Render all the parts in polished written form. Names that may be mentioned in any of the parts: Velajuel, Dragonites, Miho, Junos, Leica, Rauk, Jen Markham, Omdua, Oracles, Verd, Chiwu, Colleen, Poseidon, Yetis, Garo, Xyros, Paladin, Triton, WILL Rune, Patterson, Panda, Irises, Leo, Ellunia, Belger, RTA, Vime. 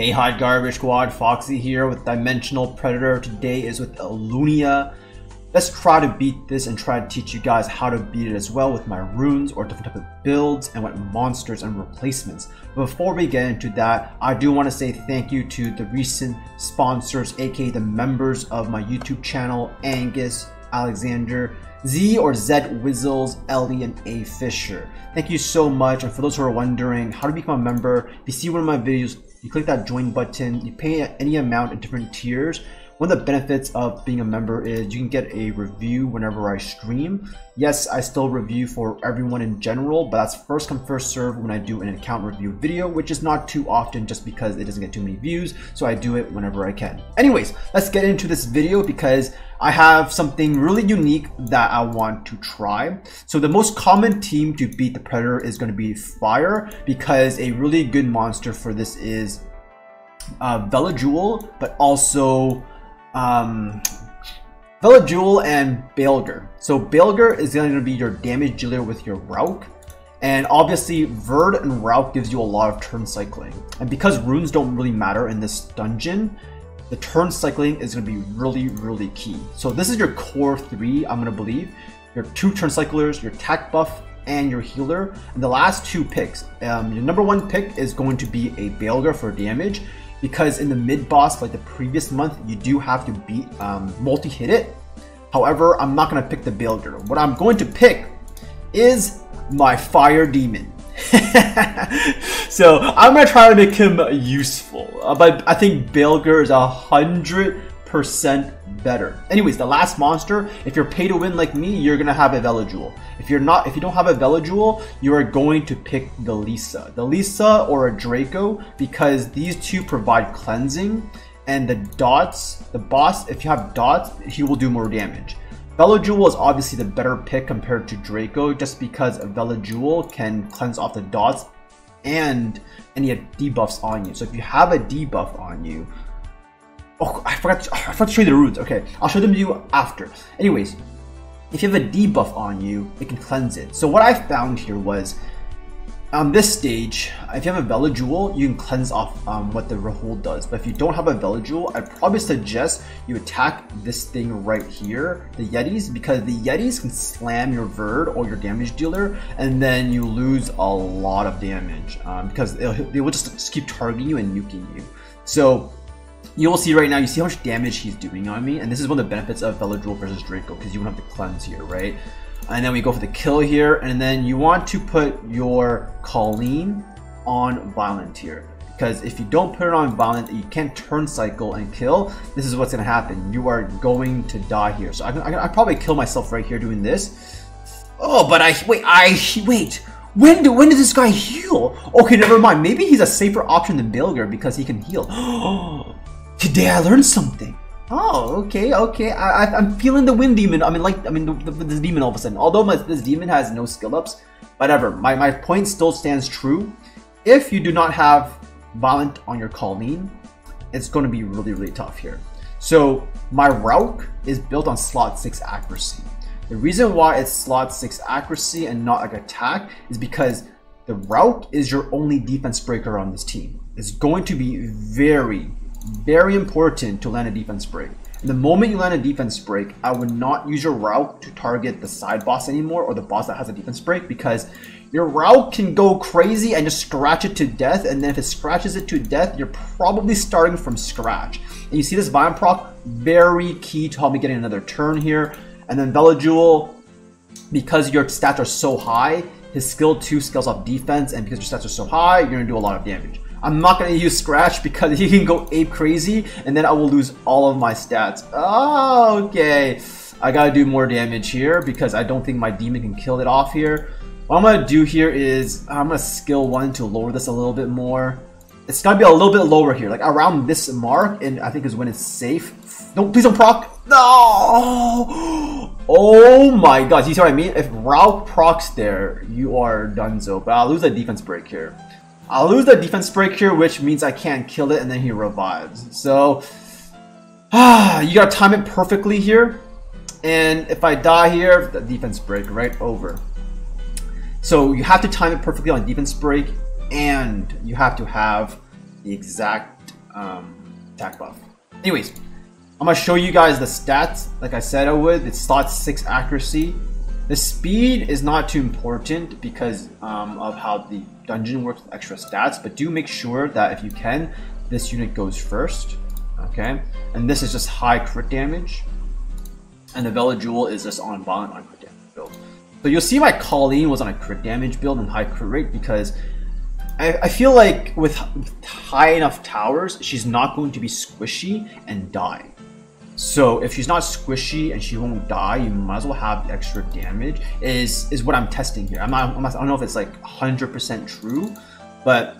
Hey, Hot Garbage Squad, Foxy here with Dimensional Predator. Today is with Ellunia. Let's try to beat this and try to teach you guys how to beat it as well with my runes or different type of builds and what monsters and replacements. But before we get into that, I do want to say thank you to the recent sponsors, aka the members of my YouTube channel, Angus, Alexander, Z or Zed Wizzles, Ellie, and A Fisher. Thank you so much. And for those who are wondering how to become a member, if you see one of my videos, you click that join button, you pay any amount in different tiers. One of the benefits of being a member is you can get a review whenever I stream. Yes, I still review for everyone in general, but that's first come first serve when I do an account review video, which is not too often just because it doesn't get too many views, so I do it whenever I can. Anyways, let's get into this video because I have something really unique that I want to try. So the most common team to beat the Predator is going to be Fire, because a really good monster for this is Velajuel, but also Velajuel and Belger. So Belger is going to be your damage dealer with your Rauk, and obviously Verd and Rauk gives you a lot of turn cycling, and because runes don't really matter in this dungeon, the turn cycling is going to be really key. So this is your core three, I'm going to believe. Your two turn cyclers, your attack buff, and your healer. And the last two picks, your number one pick is going to be a Belger for damage, because in the mid boss, like the previous month, you do have to beat multi-hit it. However, I'm not going to pick the Belger. What I'm going to pick is my Fire Demon. So I'm going to try to make him useful, but I think Belger is 100% better. Anyways, the last monster, if you're pay to win like me, you're going to have a Velajuel. If you don't have a Velajuel, you are going to pick the Lisa. The Lisa or a Draco, because these two provide cleansing, and the dots, the boss, if you have dots, he will do more damage. Velajuel is obviously the better pick compared to Draco, just because Velajuel can cleanse off the dots and any debuffs on you. So if you have a debuff on you, oh, I forgot to show you the runes. Okay, I'll show them to you after. Anyways, if you have a debuff on you, it can cleanse it. So what I found here was, on this stage, if you have a Velajuel, you can cleanse off what the Rahul does. But if you don't have a Velajuel, I'd probably suggest you attack this thing right here, the Yetis, because the Yetis can slam your Verd or your damage dealer, and then you lose a lot of damage because they will just keep targeting you and nuking you. So you will see right now, you see how much damage he's doing on me, and this is one of the benefits of Velajuel versus Draco, because you won't have to cleanse here, right? And then we go for the kill here, and then you want to put your Colleen on Violent here, because if you don't put it on Violent, you can't turn cycle and kill. This is what's going to happen. You are going to die here. So I probably kill myself right here doing this. Oh, but wait. When does this guy heal? Okay, never mind. Maybe he's a safer option than Belger because he can heal. Today I learned something. Oh, okay. I'm feeling the wind demon. This demon all of a sudden. Although this demon has no skill ups, whatever. My point still stands true. If you do not have Violent on your Colleen, it's going to be really tough here. So my Rauk is built on slot 6 accuracy. The reason why it's slot 6 accuracy and not like attack is because the Rauk is your only defense breaker on this team. It's going to be very important to land a defense break. And the moment you land a defense break, I would not use your Rauk to target the side boss anymore, or the boss that has a defense break, because your Rauk can go crazy and just scratch it to death, and then if it scratches it to death, you're probably starting from scratch. And you see this Vime proc, very key to help me get another turn here. And then Velajuel, because your stats are so high, his skill 2 scales off defense, and because your stats are so high, you're going to do a lot of damage. I'm not going to use Scratch because he can go ape crazy, and then I will lose all of my stats. Oh, okay. I got to do more damage here because I don't think my demon can kill it off here. What I'm going to do here is I'm going to skill 1 to lower this a little bit more. It's got to be a little bit lower here, like around this mark, and I think is when it's safe. Don't, please don't proc. No! Oh my god, you see what I mean? If Raul procs there, you are donezo, but I'll lose a defense break here. I'll lose the defense break here, which means I can't kill it, and then he revives. So, you gotta time it perfectly here. And if I die here, the defense break right over. So you have to time it perfectly on defense break, and you have to have the exact attack buff. Anyways, I'm gonna show you guys the stats like I said I would. It's slot 6 accuracy. The speed is not too important because of how the dungeon works with extra stats, but do make sure that if you can, this unit goes first, okay? And this is just high crit damage, and the Velajuel is just on violent on crit damage build. So you'll see my Colleen was on a crit damage build and high crit rate because I feel like with high enough towers, she's not going to be squishy and die. So if she's not squishy and she won't die, you might as well have the extra damage is what I'm testing here. I don't know if it's like 100% true, but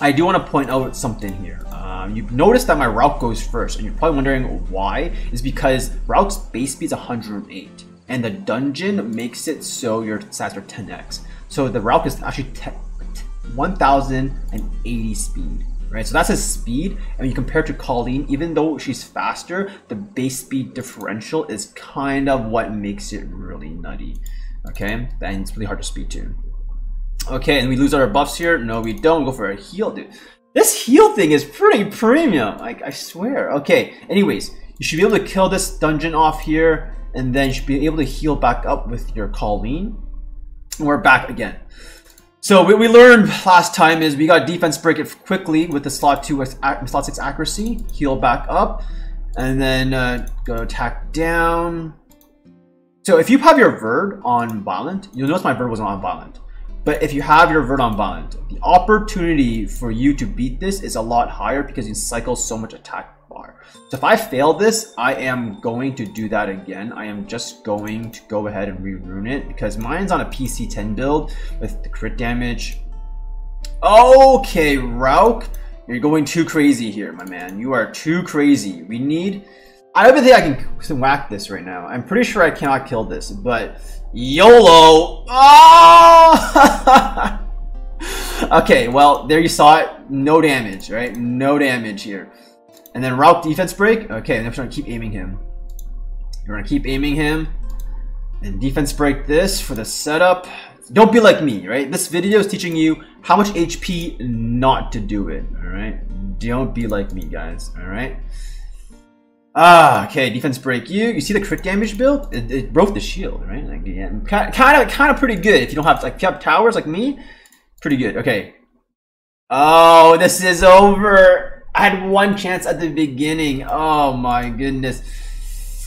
I do want to point out something here. You've noticed that my Rauk goes first, and you're probably wondering why. Is because Rauk's base speed is 108, and the dungeon makes it so your stats are 10x. So the Rauk is actually 1080 speed. Right, so that's his speed, and when you compare it to Colleen, even though she's faster, the base speed differential is kind of what makes it really nutty. Okay, and it's really hard to speed to. Okay, and we lose our buffs here. No, we don't. Go for a heal, dude. This heal thing is pretty premium, like I swear. Okay, anyways, you should be able to kill this dungeon off here, and then you should be able to heal back up with your Colleen. And we're back again. So what we learned last time is we got defense break it quickly with the slot 6 accuracy, heal back up, and then go attack down. So if you have your Verd on violent, you'll notice my Verd wasn't on violent. But if you have your Verd on violent, the opportunity for you to beat this is a lot higher because you cycle so much attack bar. So if I fail this, I am going to do that again. I am just going to go ahead and re-rune it because mine's on a PC10 build with the crit damage. Okay, Rauk, you're going too crazy here, my man. You are too crazy. We need... I don't think I can whack this right now. I'm pretty sure I cannot kill this, but YOLO. Oh! Okay, well, there you saw it. No damage, right? No damage here. And then Rauk defense break. Okay, and I'm trying to keep aiming him. You're gonna keep aiming him. And defense break this for the setup. Don't be like me, right? This video is teaching you how much HP not to do it, all right? Don't be like me, guys, all right? Ah, okay, defense break you. You see the crit damage build? It broke the shield, right? Like, yeah, kind of pretty good. If you don't have like if you have towers like me, pretty good. Okay. Oh, this is over. I had one chance at the beginning. Oh my goodness.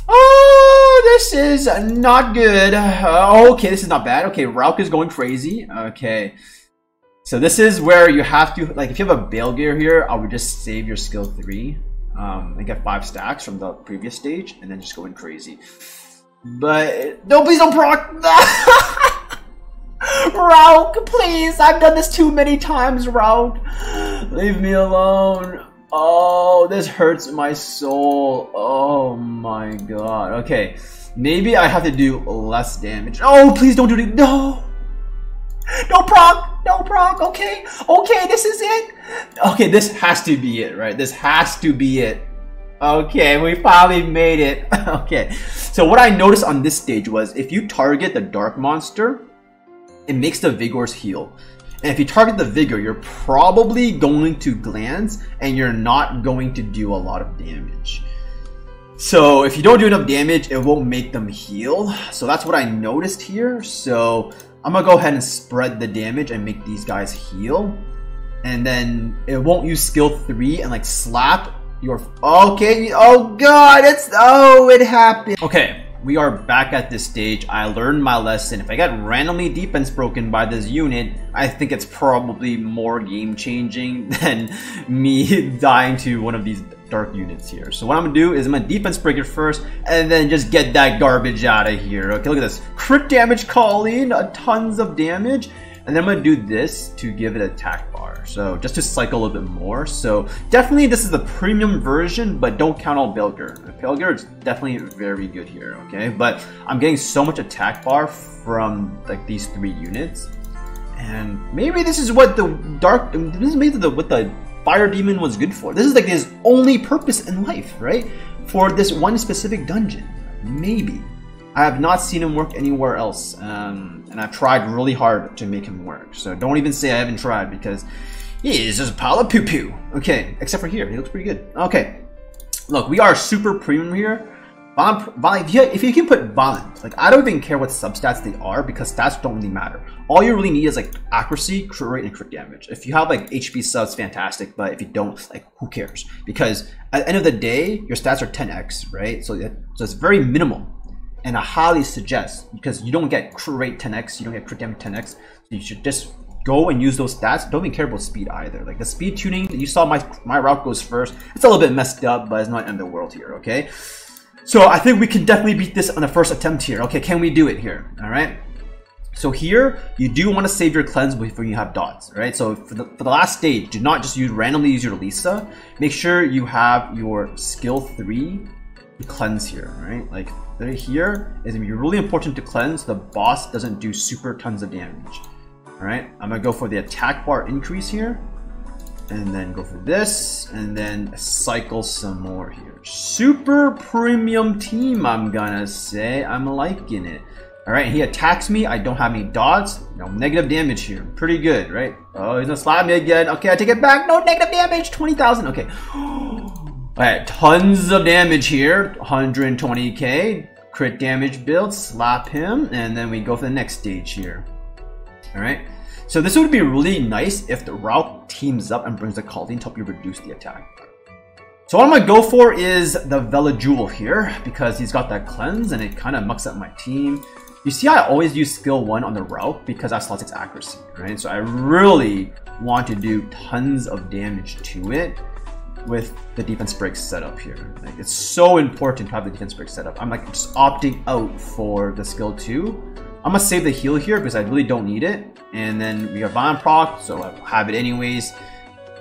Oh, this is not good. Okay, this is not bad. Okay, Rauk is going crazy. Okay. So this is where you have to like if you have a Belger here, I would just save your skill 3. And get 5 stacks from the previous stage, and then just go in crazy. But no, please don't proc. Rauk, please! I've done this too many times, Rauk. Leave me alone. Oh, this hurts my soul. Oh my god. Okay, maybe I have to do less damage. Oh, please don't do it. No. No proc, no proc, okay, okay, this is it. Okay, this has to be it, right? This has to be it. Okay, we finally made it. Okay, so what I noticed on this stage was if you target the dark monster, it makes the vigors heal. And if you target the vigor, you're probably going to glance and you're not going to do a lot of damage. So if you don't do enough damage, it won't make them heal. So that's what I noticed here. So I'm gonna go ahead and spread the damage and make these guys heal, and then it won't use skill 3 and like slap your. Okay, oh god, it's oh it happened. Okay, we are back at this stage. I learned my lesson. If I got randomly defense broken by this unit, I think it's probably more game changing than me dying to one of these dark units here. So what I'm gonna do is I'm gonna defense break it first and then just get that garbage out of here. Okay, look at this. Crit damage Colleen, tons of damage. And then I'm gonna do this to give it attack bar. So just to cycle a little bit more. So definitely this is the premium version, but don't count on Belger. Belger is definitely very good here, okay? But I'm getting so much attack bar from like these 3 units. And maybe this is what the dark, this is maybe what the Fire Demon was good for. This is like his only purpose in life, right? For this one specific dungeon. Maybe. I have not seen him work anywhere else. And I've tried really hard to make him work. So don't even say I haven't tried because He is just a pile of poo-poo. Okay, except for here. He looks pretty good. Okay. Look, we are super premium here. Bond, if you can put bond, like I don't even care what substats they are because stats don't really matter. All you really need is like accuracy, crit rate, and crit damage. If you have like HP subs, fantastic, but if you don't, like who cares? Because at the end of the day, your stats are 10x, right? So it's very minimal. And I highly suggest, because you don't get crit rate 10x, you don't get crit damage 10x, so you should just go and use those stats. Don't even care about speed either. Like the speed tuning, you saw my route goes first. It's a little bit messed up, but it's not end of the world here, okay? So I think we can definitely beat this on the first attempt here. Okay, can we do it here? All right. So here, you do want to save your cleanse before you have dots, right? So for the last stage, do not just randomly use your Lisa. Make sure you have your skill 3 cleanse here, right? Like right here is going to be really important to cleanse. The boss doesn't do super tons of damage. All right, I'm going to go for the attack bar increase here. And then go for this, and then cycle some more here. Super premium team, I'm gonna say. I'm liking it. All right, he attacks me. I don't have any dots. No negative damage here. Pretty good, right? Oh, he's gonna slap me again. Okay, I take it back. No negative damage. 20,000. Okay. All right, tons of damage here. 120k. Crit damage build. Slap him, and then we go for the next stage here. All right. So this would be really nice if the Rauk teams up and brings the Colleen to help you reduce the attack. So what I'm going to go for is the Velajuel here because he's got that cleanse and it kind of mucks up my team. You see I always use skill 1 on the Rauk because that's lots of accuracy, right? So I really want to do tons of damage to it with the defense break setup here. Like it's so important to have the defense break setup. I'm like just opting out for the skill 2. I'm going to save the heal here because I really don't need it. And then we have Vime proc, so I have it anyways.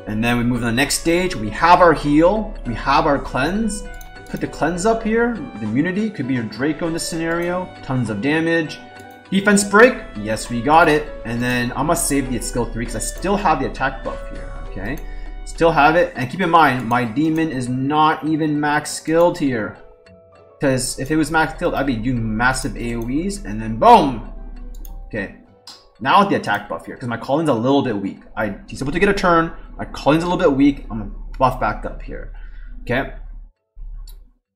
And then we move to the next stage. We have our heal. We have our cleanse. Put the cleanse up here. The immunity could be your Draco in this scenario. Tons of damage. Defense break. Yes, we got it. And then I'm going to save the skill 3 because I still have the attack buff here. Okay. Still have it. And keep in mind, my demon is not even max skilled here. Because if it was max skilled, I'd be doing massive AoEs. And then boom. Okay. Now with the attack buff here, because my Colleen's a little bit weak. He's able to get a turn. My Colleen's a little bit weak. I'm gonna buff back up here, okay?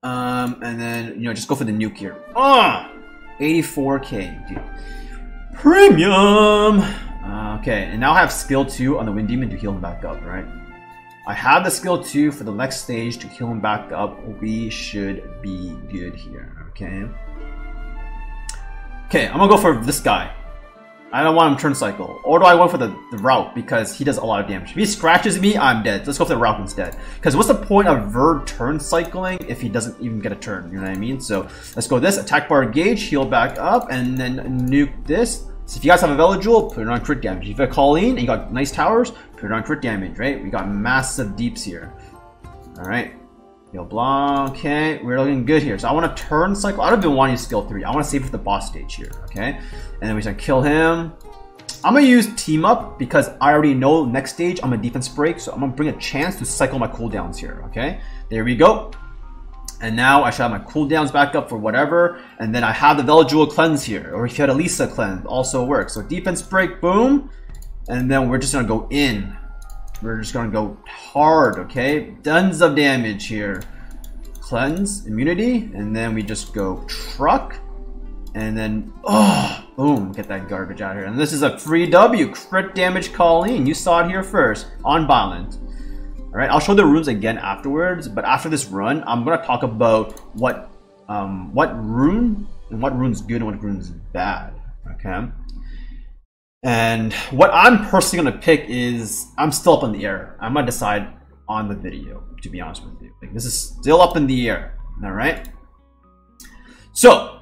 And then just go for the nuke here. 84k, dude. Premium. Okay, and now I have skill 2 on the Wind Demon to heal him back up, right? I have the skill 2 for the next stage to heal him back up. We should be good here, okay? Okay, I'm gonna go for this guy. I don't want him turn cycle. Or do I go for the Rauk because he does a lot of damage? If he scratches me, I'm dead. Let's go for the Rauk instead. Because what's the point of Verd turn cycling if he doesn't even get a turn? You know what I mean? So let's go this. Attack bar gauge, heal back up, and then nuke this. So if you guys have a Velajuel, put it on crit damage. If you have a Colleen and you got nice towers, put it on crit damage, right? We got massive deeps here. Alright. Heal block. Okay, we're looking good here. So I want to turn cycle. I don't even want to use skill 3. I want to save it for the boss stage here. Okay. And then we should kill him. I'm going to use team up because I already know next stage I'm a defense break. So I'm going to bring a chance to cycle my cooldowns here. Okay. There we go. And now I should have my cooldowns back up for whatever. And then I have the Velajuel cleanse here. Or if you had a Lisa cleanse, also works. So defense break, boom. And then we're just going to go in. We're just going to go hard, okay? Tons of damage here. Cleanse, immunity, and then we just go truck. And then, oh, boom, get that garbage out of here. And this is a free W, crit damage Colleen. You saw it here first, on violent. All right, I'll show the runes again afterwards, but after this run, I'm going to talk about what rune and what rune's good and what rune's bad, okay? And what I'm personally going to pick is, I'm still up in the air. I'm going to decide on the video, to be honest with you. Like, this is still up in the air, alright? So,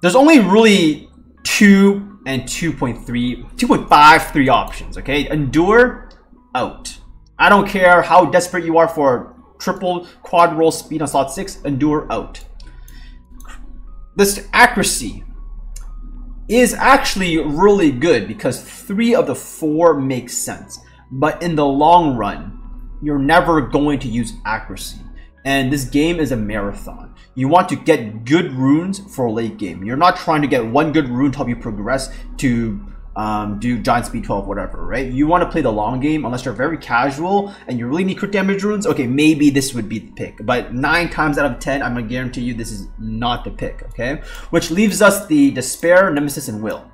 there's only really 2 and 2.3, 2.53 options, okay? Endure, out. I don't care how desperate you are for triple quad roll speed on slot 6, endure, out. This accuracy is actually really good because 3 of the 4 make sense, but in the long run you're never going to use accuracy, and this game is a marathon. You want to get good runes for late game. You're not trying to get one good rune to help you progress to do giant speed 12, whatever, right? You want to play the long game unless you're very casual and you really need crit damage runes. Okay, maybe this would be the pick, but 9 times out of 10, I'm gonna guarantee you this is not the pick, okay? Which leaves us the Despair, Nemesis, and Will.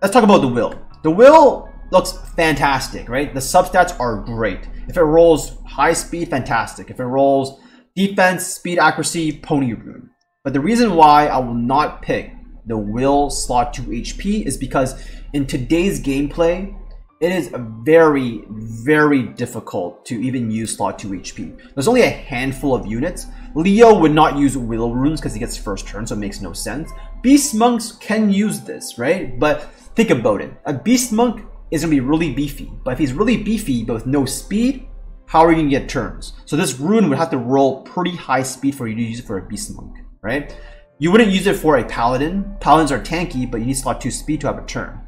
Let's talk about the Will. The Will looks fantastic, right? The substats are great. If it rolls high speed, fantastic. If it rolls defense, speed, accuracy, pony rune. But the reason why I will not pick the Will slot 2 HP is because in today's gameplay, it is very, very difficult to even use slot 2 HP. There's only a handful of units. Leo would not use Will runes because he gets first turn, so it makes no sense. Beast Monks can use this, right? But think about it. A Beast Monk is going to be really beefy. But if he's really beefy but with no speed, how are you going to get turns? So this rune would have to roll pretty high speed for you to use it for a Beast Monk, right? You wouldn't use it for a Paladin. Paladins are tanky, but you need slot 2 speed to have a turn.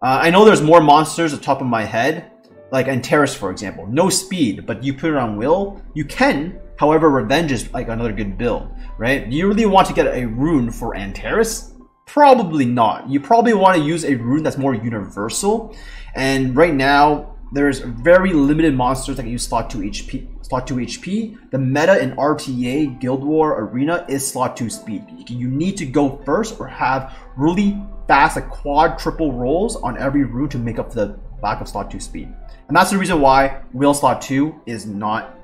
I know there's more monsters at the top of my head, like Antares, for example. No speed, but you put it on Will, you can. However, Revenge is like another good build, right? Do you really want to get a rune for Antares? Probably not. You probably want to use a rune that's more universal. And right now, there's very limited monsters that can use slot 2 HP. Slot 2 HP. The meta in RTA, Guild War, Arena is slot 2 speed. You need to go first or have really fast, like quad, triple rolls on every route to make up for the lack of slot 2 speed. And that's the reason why Will slot 2 is not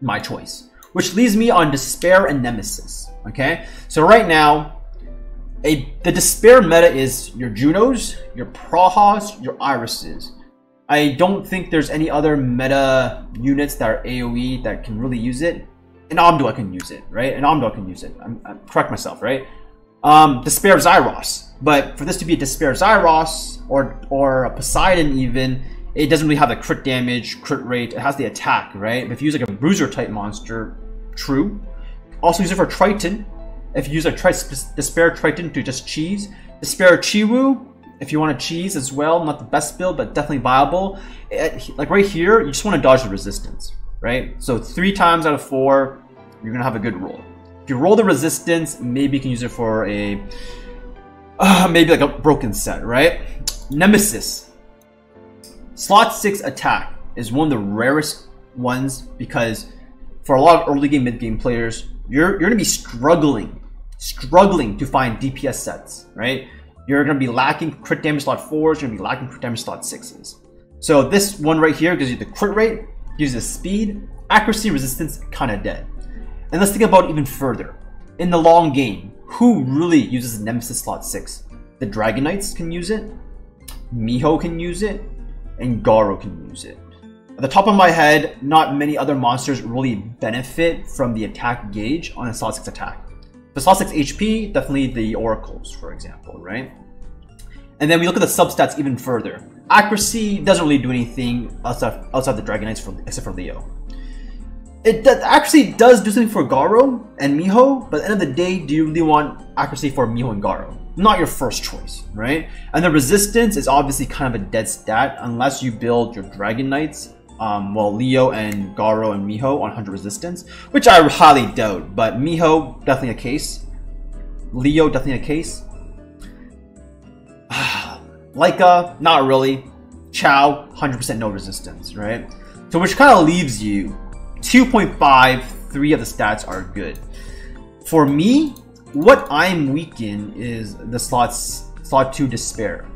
my choice. Which leaves me on Despair and Nemesis. Okay, so right now, the Despair meta is your Junos, your Prahas, your Irises. I don't think there's any other meta units that are AoE that can really use it. And Omdua can use it, right? And Omdua can use it. I'm correct myself, right? Despair Xyros. But for this to be a Despair Xyros or a Poseidon even, it doesn't really have the crit damage, crit rate. It has the attack, right? If you use like a bruiser type monster, true. Also use it for Triton. If you use a Despair Triton to just cheese. Despair Chiwu. If you want to cheese as well, not the best build, but definitely viable. Like right here, you just want to dodge the resistance, right? So 3 times out of 4, you're going to have a good roll. If you roll the resistance, maybe you can use it for a, maybe like a broken set, right? Nemesis. Slot 6 attack is one of the rarest ones because for a lot of early game, mid game players, you're going to be struggling to find DPS sets, right? You're going to be lacking crit damage slot 4s, you're going to be lacking crit damage slot 6s. So this one right here gives you the crit rate, gives you the speed, accuracy, resistance, kind of dead. And let's think about it even further. In the long game, who really uses Nemesis slot 6? The Dragonites can use it, Miho can use it, and Garo can use it. At the top of my head, not many other monsters really benefit from the attack gauge on a slot 6 attack. For slot 6 HP, definitely the Oracles, for example, right? And then we look at the substats even further. Accuracy doesn't really do anything outside the Dragonites, except for Leo. Accuracy does do something for Garo and Miho, but at the end of the day, do you really want accuracy for Miho and Garo? Not your first choice, right? And the resistance is obviously kind of a dead stat unless you build your Dragonites. Well, Leo and Garo and Miho on 100 resistance, which I highly doubt, but Miho, definitely a case. Leo, definitely a case. Leica, not really. Chow, 100% no resistance, right? So which kind of leaves you 2.5, 3 of the stats are good. For me, what I'm weak in is the slot 2 Despair.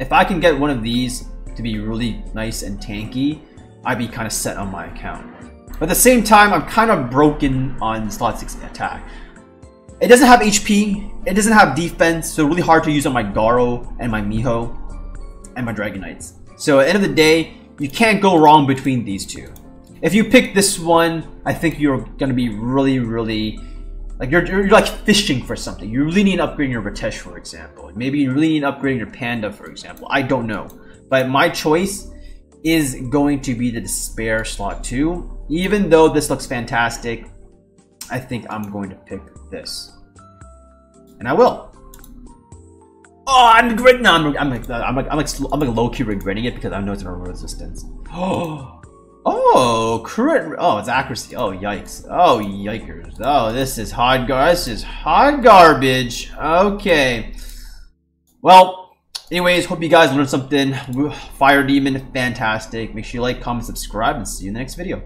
If I can get one of these to be really nice and tanky, I'd be kind of set on my account. But at the same time, I'm kind of broken on slot 6 attack. It doesn't have HP, it doesn't have defense, so really hard to use on my Garo and my Miho and my Dragonites. So at the end of the day, you can't go wrong between these two. If you pick this one, I think you're gonna be really, really like you're like fishing for something. You really need an upgrade in your Ritesh, for example. Maybe you really need an upgrade in your Panda, for example. I don't know. But my choice is going to be the Despair slot 2. Even though this looks fantastic, I think I'm going to pick this. And I will. Oh, I'm regretting. No, I'm like low-key regretting it because I know it's an resistance. Oh, crit. Oh, it's accuracy. Oh, yikes. Oh, yikers. Oh, this is hot garbage. Okay. Well, Anyways, hope you guys learned something. Fire Demon, fantastic. Make sure you like, comment, subscribe, and see you in the next video.